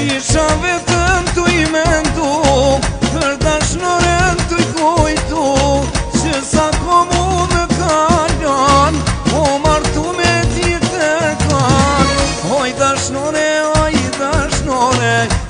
Isha vetëm tu i mendu, për dashnoren tu i kujtu, që sa po mu më kalon, po martu me ti të kan. Oj dashnore, oj dashnore.